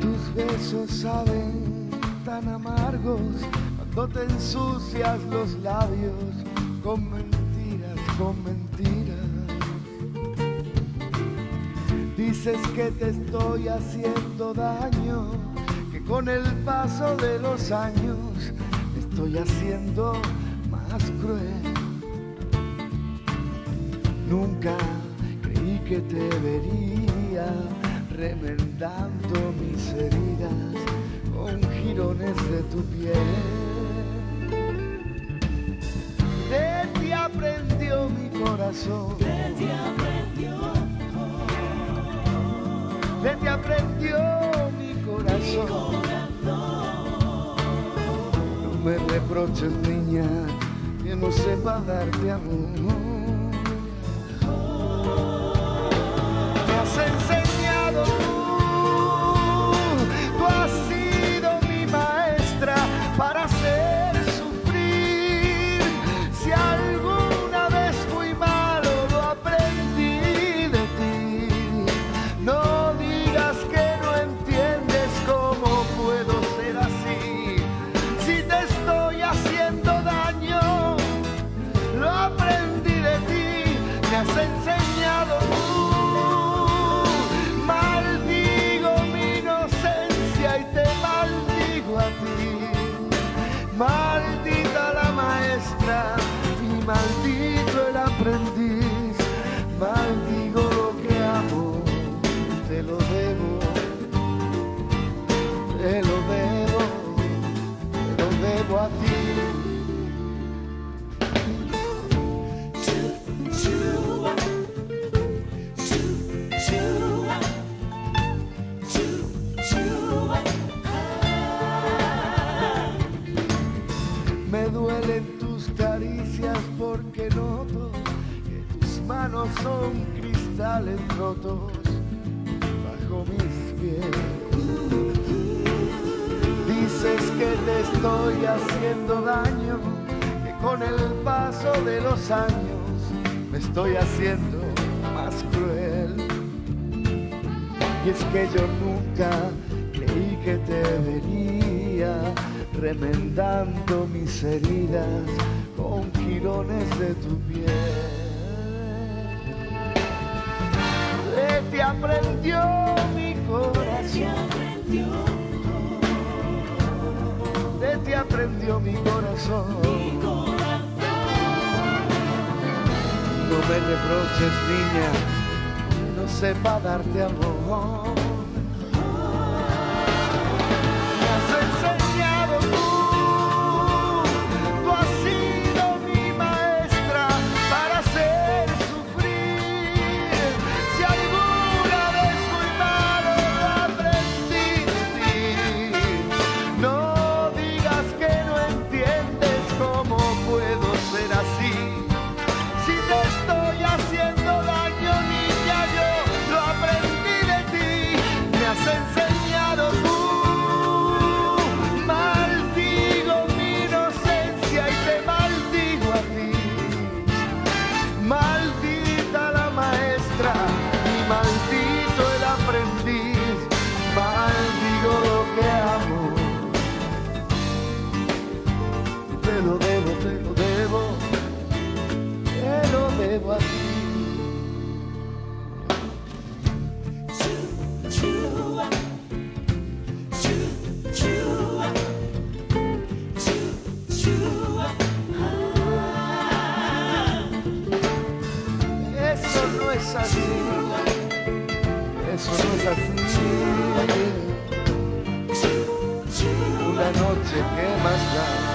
Tus besos saben tan amargos cuando te ensucias los labios con mentiras, con mentiras. Dices que te estoy haciendo daño, que con el paso de los años me estoy haciendo más cruel. Nunca creí que te vería remendando mis heridas con jirones de tu piel. De ti aprendió mi corazón, de ti aprendió, oh. De ti aprendió mi corazón. No me reproches, niña, que no sepa darte amor. Maldita la maestra y maldito el aprendiz, maldigo lo que amo, te lo debo, te lo debo, te lo debo a ti. Me duelen tus caricias porque noto que tus manos son cristales rotos bajo mis pies. Dices que te estoy haciendo daño, que con el paso de los años me estoy haciendo más cruel. Y es que yo nunca creí que te vería remendando mis heridas con jirones de tu piel. De ti aprendió mi corazón, de ti aprendió mi corazón. No me reproches, niña, no sepa darte amor. Debo a ti. Eso no es así, eso no es así. Una noche que más da.